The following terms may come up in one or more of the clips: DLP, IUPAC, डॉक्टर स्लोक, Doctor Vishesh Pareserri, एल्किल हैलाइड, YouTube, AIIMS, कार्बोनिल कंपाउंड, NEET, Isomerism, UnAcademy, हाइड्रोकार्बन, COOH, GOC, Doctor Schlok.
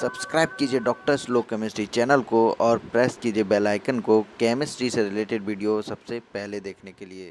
Subscribe कीजिए डॉक्टर स्लोक chemistry channel को और प्रेस कीजिए बेल आइकन को केमिस्ट्री से रिलेटेड वीडियो सबसे पहले देखने के लिए।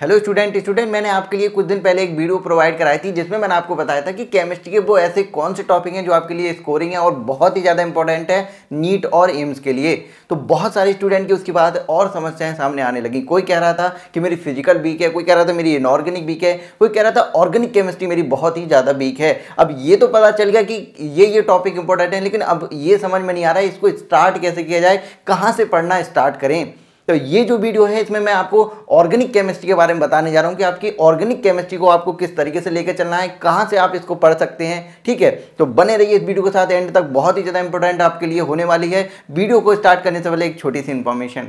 हेलो स्टूडेंट, मैंने आपके लिए कुछ दिन पहले एक वीडियो प्रोवाइड कराई थी जिसमें मैंने आपको बताया था कि केमिस्ट्री के वो ऐसे कौन से टॉपिक हैं जो आपके लिए स्कोरिंग है और बहुत ही ज़्यादा इंपॉर्टेंट है नीट और एम्स के लिए। तो बहुत सारे स्टूडेंट की उसके बाद और समस्याएं सामने आने लगी। कोई कह रहा था कि मेरी फिजिकल वीक है, कोई कह रहा था मेरी इनऑर्गेनिक वीक है, कोई कह रहा था ऑर्गेनिक केमिस्ट्री मेरी बहुत ही ज़्यादा वीक है। अब ये तो पता चल गया कि ये टॉपिक इंपॉर्टेंट है, लेकिन अब ये समझ में नहीं आ रहा है इसको स्टार्ट कैसे किया जाए, कहाँ से पढ़ना स्टार्ट करें। तो ये जो वीडियो है इसमें मैं आपको ऑर्गेनिक केमिस्ट्री के बारे में बताने जा रहा हूँ कि आपकी ऑर्गेनिक केमिस्ट्री को आपको किस तरीके से लेकर चलना है, कहाँ से आप इसको पढ़ सकते हैं। ठीक है, तो बने रहिए इस वीडियो के साथ एंड तक, बहुत ही ज़्यादा इंपॉर्टेंट आपके लिए होने वाली है। वीडियो को स्टार्ट करने से पहले एक छोटी सी इन्फॉर्मेशन।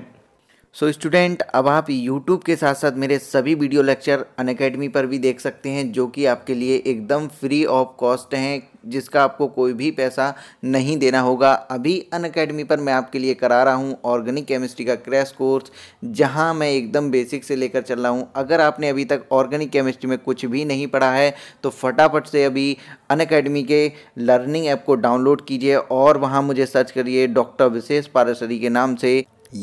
सो स्टूडेंट, अब आप YouTube के साथ साथ मेरे सभी वीडियो लेक्चर अनअकैडमी पर भी देख सकते हैं, जो कि आपके लिए एकदम फ्री ऑफ कॉस्ट हैं, जिसका आपको कोई भी पैसा नहीं देना होगा। अभी अनअकैडमी पर मैं आपके लिए करा रहा हूं ऑर्गेनिक केमिस्ट्री का क्रैश कोर्स, जहां मैं एकदम बेसिक से लेकर चल रहा हूं। अगर आपने अभी तक ऑर्गेनिक केमिस्ट्री में कुछ भी नहीं पढ़ा है तो फटाफट से अभी अनअकैडमी के लर्निंग ऐप को डाउनलोड कीजिए और वहाँ मुझे सर्च करिए डॉक्टर विशेष पारेसरी के नाम से।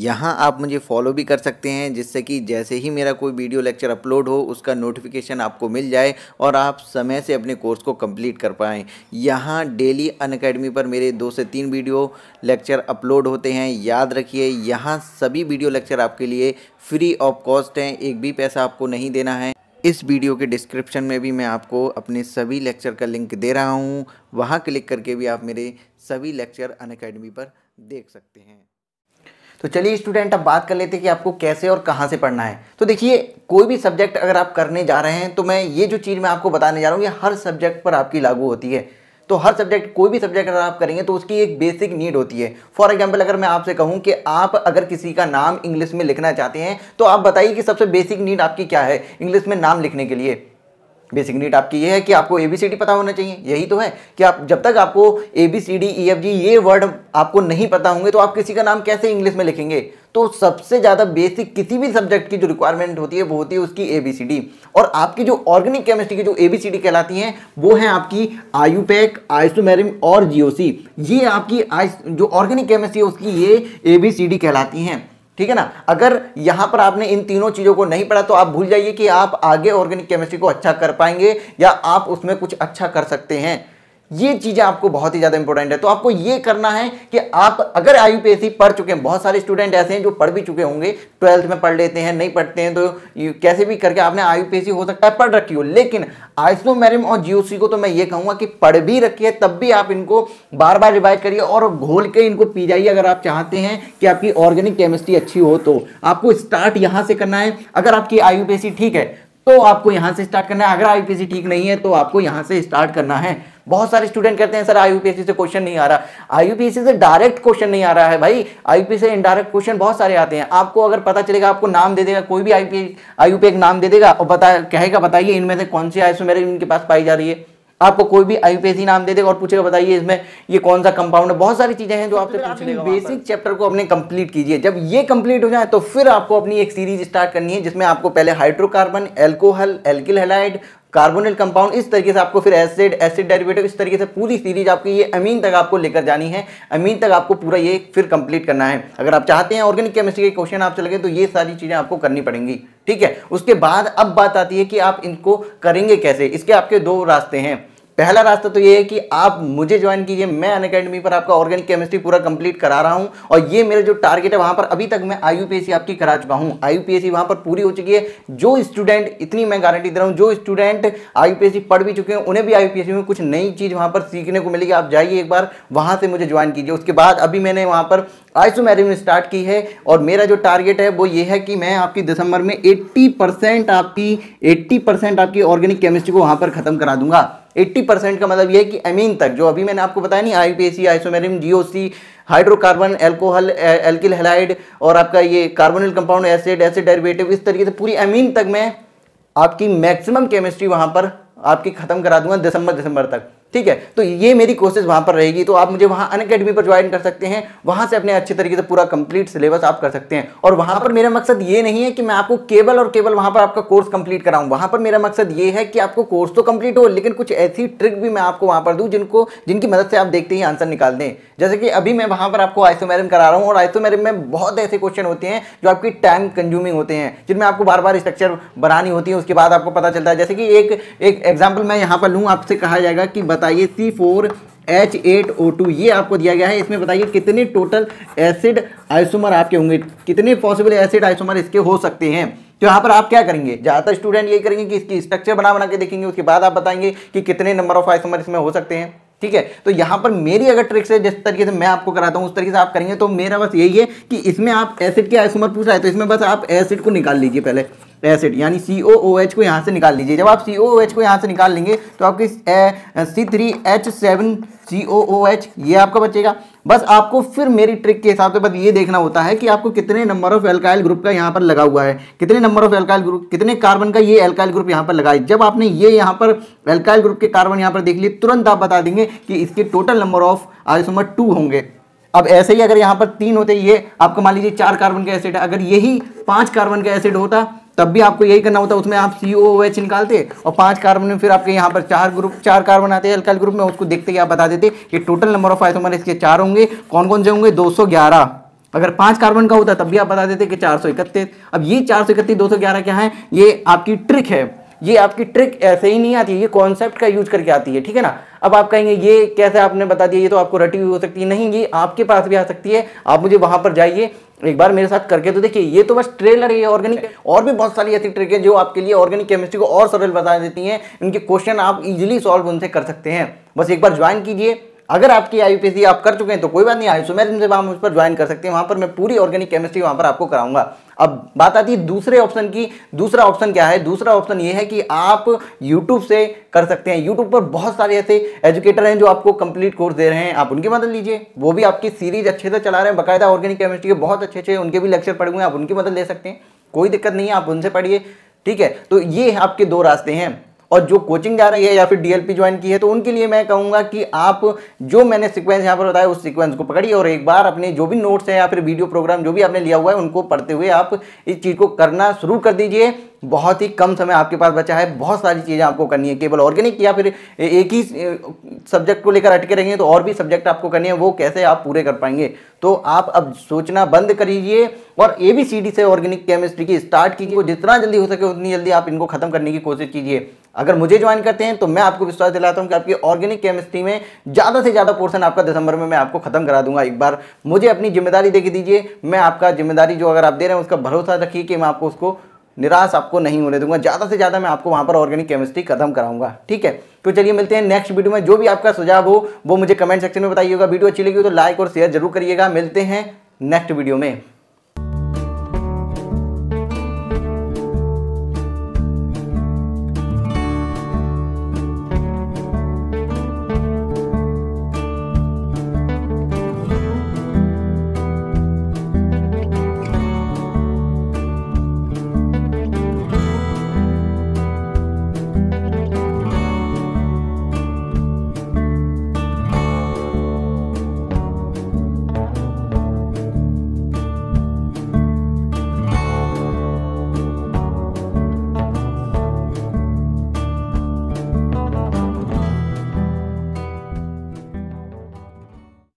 यहाँ आप मुझे फॉलो भी कर सकते हैं, जिससे कि जैसे ही मेरा कोई वीडियो लेक्चर अपलोड हो उसका नोटिफिकेशन आपको मिल जाए और आप समय से अपने कोर्स को कंप्लीट कर पाएँ। यहाँ डेली अनअकैडमी पर मेरे 2 से 3 वीडियो लेक्चर अपलोड होते हैं। याद रखिए, यहाँ सभी वीडियो लेक्चर आपके लिए फ्री ऑफ कॉस्ट हैं, एक भी पैसा आपको नहीं देना है। इस वीडियो के डिस्क्रिप्शन में भी मैं आपको अपने सभी लेक्चर का लिंक दे रहा हूँ, वहाँ क्लिक करके भी आप मेरे सभी लेक्चर अनअकैडमी पर देख सकते हैं। तो चलिए स्टूडेंट, अब बात कर लेते हैं कि आपको कैसे और कहाँ से पढ़ना है। तो देखिए, कोई भी सब्जेक्ट अगर आप करने जा रहे हैं तो मैं ये जो चीज़ मैं आपको बताने जा रहा हूँ ये हर सब्जेक्ट पर आपकी लागू होती है। तो हर सब्जेक्ट, कोई भी सब्जेक्ट अगर आप करेंगे तो उसकी एक बेसिक नीड होती है। फॉर एग्जाम्पल, अगर मैं आपसे कहूँ कि आप अगर किसी का नाम इंग्लिश में लिखना चाहते हैं तो आप बताइए कि सबसे बेसिक नीड आपकी क्या है इंग्लिश में नाम लिखने के लिए। बेसिक नीड आपकी ये है कि आपको ABCD पता होना चाहिए। यही तो है कि आप जब तक आपको ABCDEFG ये वर्ड आपको नहीं पता होंगे तो आप किसी का नाम कैसे इंग्लिश में लिखेंगे। तो सबसे ज़्यादा बेसिक किसी भी सब्जेक्ट की जो रिक्वायरमेंट होती है वो होती है उसकी ABCD। और आपकी जो ऑर्गेनिक केमिस्ट्री की जो ABCD कहलाती हैं वो हैं आपकी IUPAC, आइसोमेरिम और GOC। ये आपकी जो ऑर्गेनिक केमिस्ट्री है उसकी ये ABCD कहलाती हैं। ठीक है ना, अगर यहाँ पर आपने इन तीनों चीज़ों को नहीं पढ़ा तो आप भूल जाइए कि आप आगे ऑर्गेनिक केमिस्ट्री को अच्छा कर पाएंगे या आप उसमें कुछ अच्छा कर सकते हैं। ये चीज़ें आपको बहुत ही ज़्यादा इंपॉर्टेंट है। तो आपको ये करना है कि आप अगर IUPAC पढ़ चुके हैं, बहुत सारे स्टूडेंट ऐसे हैं जो पढ़ भी चुके होंगे, 12th में पढ़ लेते हैं, नहीं पढ़ते हैं तो कैसे भी करके आपने IUPAC हो सकता है पढ़ रखी हो। लेकिन आइसोमेरिम और GOC को तो मैं ये कहूँगा कि पढ़ भी रखी है, तब भी आप इनको बार बार रिवाइज करिए और घोल के इनको पी जाइए अगर आप चाहते हैं कि आपकी ऑर्गेनिक केमिस्ट्री अच्छी हो। तो आपको स्टार्ट यहाँ से करना है। अगर आपकी IUPAC ठीक है तो आपको यहाँ से स्टार्ट करना है, अगर IUPAC ठीक नहीं है तो आपको यहाँ से स्टार्ट करना है। बहुत सारे स्टूडेंट कहते हैं सर IUPAC से क्वेश्चन नहीं आ रहा, IUPAC से डायरेक्ट क्वेश्चन नहीं आ रहा है। भाई, IUPAC से इनडायरेक्ट क्वेश्चन बहुत सारे आते हैं। आपको अगर पता चलेगा, आपको नाम दे देगा, कोई भी IUPAC नाम दे देगा और कहेगा बताइए इनमें से कौन सी आइसोमेरिज्म इनके पास पाई जा रही है। आपको कोई भी IUPAC नाम दे देगा और पूछेगा बताइए इसमें ये कौन सा कंपाउंड है। बहुत सारी चीज़ें हैं जो आपसे पूछ लेगा। बेसिक चैप्टर को अपने कंप्लीट कीजिए। जब ये कंप्लीट हो जाए तो फिर आपको अपनी एक सीरीज स्टार्ट करनी है जिसमें आपको पहले हाइड्रोकार्बन, alcohol, एल्किल हैलाइड, कार्बोनिल कंपाउंड, इस तरीके से आपको फिर एसिड डेरिवेटिव, इस तरीके से पूरी सीरीज आपकी ये अमीन तक आपको लेकर जानी है। अमीन तक आपको पूरा ये फिर कंप्लीट करना है। अगर आप चाहते हैं ऑर्गेनिक केमिस्ट्री के क्वेश्चन आपसे लगे तो ये सारी चीज़ें आपको करनी पड़ेंगी। ठीक है, उसके बाद अब बात आती है कि आप इनको करेंगे कैसे। इसके आपके 2 रास्ते हैं। पहला रास्ता तो ये है कि आप मुझे ज्वाइन कीजिए, मैं अनअकैडमी पर आपका ऑर्गेनिक केमिस्ट्री पूरा कंप्लीट करा रहा हूं और ये मेरे जो टारगेट है वहां पर अभी तक मैं IUPAC आपकी करा चुका हूं। IUPAC वहां पर पूरी हो चुकी है। जो स्टूडेंट, इतनी मैं गारंटी दे रहा हूं, जो स्टूडेंट IUPAC पढ़ भी चुके हैं उन्हें भी IUPAC में कुछ नई चीज़ वहाँ पर सीखने को मिलेगी। आप जाइए एक बार वहाँ से मुझे ज्वाइन कीजिए। उसके बाद अभी मैंने वहाँ पर आइसोमेरिज्म स्टार्ट की है और मेरा जो टारगेट है वो ये है कि मैं आपकी दिसंबर में 80% आपकी ऑर्गेनिक केमिस्ट्री को वहाँ पर ख़त्म करा दूंगा। 80% का मतलब ये है कि अमीन तक, जो अभी मैंने आपको बताया नहीं, IUPAC, isomerism, GOC, हाइड्रोकार्बन, alcohol, एल्किल हैलाइड और आपका ये कार्बोनिल कंपाउंड, एसिड डेरिवेटिव, इस तरीके से पूरी अमीन तक मैं आपकी मैक्सिमम केमिस्ट्री वहाँ पर आपकी ख़त्म करा दूंगा दिसंबर तक। ठीक है, तो ये मेरी कोर्सेज वहाँ पर रहेगी। तो आप मुझे वहाँ अनअकैडमी पर ज्वाइन कर सकते हैं, वहाँ से अपने अच्छे तरीके से पूरा कंप्लीट सिलेबस आप कर सकते हैं। और वहाँ पर मेरा मकसद ये नहीं है कि मैं आपको केवल और केवल वहाँ पर आपका कोर्स कंप्लीट कराऊँ, वहाँ पर मेरा मकसद ये है कि आपको कोर्स तो कंप्लीट हो, लेकिन कुछ ऐसी ट्रिक भी मैं आपको वहाँ पर दूँ जिनकी मदद से आप देखते ही आंसर निकाल दें। जैसे कि अभी मैं वहाँ पर आपको आइसोमेरिज्म करा रहा हूँ, और आइसोमेरिज्म में बहुत ऐसे क्वेश्चन होते हैं जो आपकी टाइम कंज्यूमिंग होते हैं, जिनमें आपको बार बार स्ट्रक्चर बनानी होती है, उसके बाद आपको पता चलता है। जैसे कि एक एग्जाम्पल मैं यहाँ पर लूँ, आपसे कहा जाएगा कि बताइए C4H8O2 ये आपको दिया गया है, इसमें बताइए कितने टोटल एसिड आइसोमर आपके होंगे, कितने पॉसिबल एसिड आइसोमर इसके हो सकते हैं। तो यहाँ पर आप क्या करेंगे, ज़्यादातर स्टूडेंट यही करेंगे कि इसकी स्ट्रक्चर बना के देखेंगे, उसके बाद आप बताएंगे कि कितने नंबर ऑफ आइसोमर इसमें हो सकते हैं। ठीक है, तो यहाँ पर मेरी अगर ट्रिक्स है, जिस तरीके से मैं आपको कराता हूँ उस तरीके से आप करेंगे, तो मेरा बस यही है कि इसमें आप एसिड के आइसोमर पूछ रहा है, तो इसमें बस आप एसिड को निकाल लीजिए पहले, एसिड यानी COOH को यहाँ से निकाल लीजिए। जब आप COOH को यहाँ से निकाल लेंगे तो आपकी C3H7COOH ये आपका बचेगा। बस आपको फिर मेरी ट्रिक के हिसाब से बस ये देखना होता है कि आपको कितने नंबर ऑफ एल्काइल ग्रुप का यहाँ पर लगा हुआ है, कितने नंबर ऑफ एल्काइल ग्रुप, कितने कार्बन का ये एल्काइल ग्रुप यहाँ पर लगा है। जब आपने ये यहाँ पर एल्काइल ग्रुप के कार्बन यहाँ पर देख लिए, तुरंत आप बता देंगे कि इसके टोटल नंबर ऑफ आइसोमर 2 होंगे। अब ऐसे ही अगर यहाँ पर 3 होते, ये आपका मान लीजिए 4 कार्बन का एसिड है, अगर यही 5 कार्बन का एसिड होता तब भी आपको यही करना होता, उसमें आप COOH निकालते और 5 कार्बन में फिर आपके यहाँ पर 4 कार्बन आते हैं एल्काइल ग्रुप में, उसको देखते ही आप बता देते कि टोटल नंबर ऑफ आइसोमर इसके 4 होंगे। कौन कौन से होंगे, 211। अगर 5 कार्बन का होता तब भी आप बता देते कि 431। अब ये 431 211 क्या है, ये आपकी ट्रिक है, ये आपकी ट्रिक ऐसे ही नहीं आती, ये कॉन्सेप्ट का यूज करके आती है। ठीक है ना, अब आप कहेंगे ये कैसे आपने बता दिया, ये तो आपको रटी हुई हो सकती है, नहीं ये आपके पास भी आ सकती है। आप मुझे वहाँ पर जाइए, एक बार मेरे साथ करके तो देखिए। ये तो बस ट्रेलर है ऑर्गेनिक, और भी बहुत सारी ऐसी ट्रिक है जो आपके लिए ऑर्गेनिक केमिस्ट्री को और सरल बता देती हैं, इनके क्वेश्चन आप इजीली सॉल्व उनसे कर सकते हैं। बस एक बार ज्वाइन कीजिए, अगर आपकी IUPAC आप कर चुके हैं तो कोई बात नहीं, आइसोमेरिज्म से आप उस पर ज्वाइन कर सकते हैं, वहाँ पर मैं पूरी ऑर्गेनिक केमिस्ट्री वहाँ पर आपको कराऊंगा। अब बात आती है दूसरे ऑप्शन की, दूसरा ऑप्शन क्या है, दूसरा ऑप्शन ये है कि आप YouTube से कर सकते हैं। YouTube पर बहुत सारे ऐसे एजुकेटर हैं जो आपको कंप्लीट कोर्स दे रहे हैं, आप उनकी मदद लीजिए, वो भी आपकी सीरीज अच्छे से चला रहे हैं, बाकायदा ऑर्गेनिक केमिस्ट्री के बहुत अच्छे, उनके भी लेक्चर पड़े हुए हैं, आप उनकी मदद ले सकते हैं, कोई दिक्कत नहीं है, आप उनसे पढ़िए। ठीक है, तो ये आपके 2 रास्ते हैं। और जो कोचिंग जा रही है या फिर DLP ज्वाइन की है, तो उनके लिए मैं कहूँगा कि आप जो मैंने सीक्वेंस यहाँ पर बताया उस सीक्वेंस को पकड़िए, और एक बार अपने जो भी नोट्स हैं या फिर वीडियो प्रोग्राम जो भी आपने लिया हुआ है उनको पढ़ते हुए आप इस चीज़ को करना शुरू कर दीजिए। बहुत ही कम समय आपके पास बचा है, बहुत सारी चीज़ें आपको करनी है, केवल ऑर्गेनिक या फिर एक ही सब्जेक्ट को लेकर अटके रहेंगे तो और भी सब्जेक्ट आपको करने हैं, वो कैसे आप पूरे कर पाएंगे। तो आप अब सोचना बंद करिए और ABCD से ऑर्गेनिक केमिस्ट्री की स्टार्ट कीजिए, जितना जल्दी हो सके उतनी जल्दी आप इनको खत्म करने की कोशिश कीजिए। अगर मुझे ज्वाइन करते हैं तो मैं आपको विश्वास दिलाता हूं कि आपकी ऑर्गेनिक केमिस्ट्री में ज़्यादा से ज़्यादा पोर्शन आपका दिसंबर में मैं आपको खत्म करा दूंगा। एक बार मुझे अपनी जिम्मेदारी दे के दीजिए, मैं आपका जिम्मेदारी जो अगर आप दे रहे हैं उसका भरोसा रखिए कि मैं आपको उसको निराश आपको नहीं होने दूंगा, ज़्यादा से ज़्यादा मैं आपको वहाँ पर ऑर्गेनिक केमिस्ट्री खत्म कराऊंगा। ठीक है, तो चलिए मिलते हैं नेक्स्ट वीडियो में। जो भी आपका सुझाव हो वो मुझे कमेंट सेक्शन में बताइएगा, वीडियो अच्छी लगी हो तो लाइक और शेयर जरूर करिएगा। मिलते हैं नेक्स्ट वीडियो में।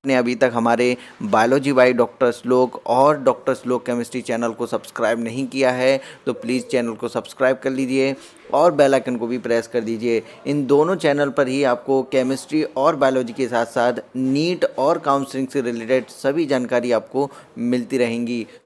ने अभी तक हमारे बायोलॉजी बाय डॉक्टर श्लोक और डॉक्टर श्लोक केमिस्ट्री चैनल को सब्सक्राइब नहीं किया है तो प्लीज़ चैनल को सब्सक्राइब कर लीजिए और बेल आइकन को भी प्रेस कर दीजिए। इन दोनों चैनल पर ही आपको केमिस्ट्री और बायोलॉजी के साथ साथ नीट और काउंसलिंग से रिलेटेड सभी जानकारी आपको मिलती रहेंगी।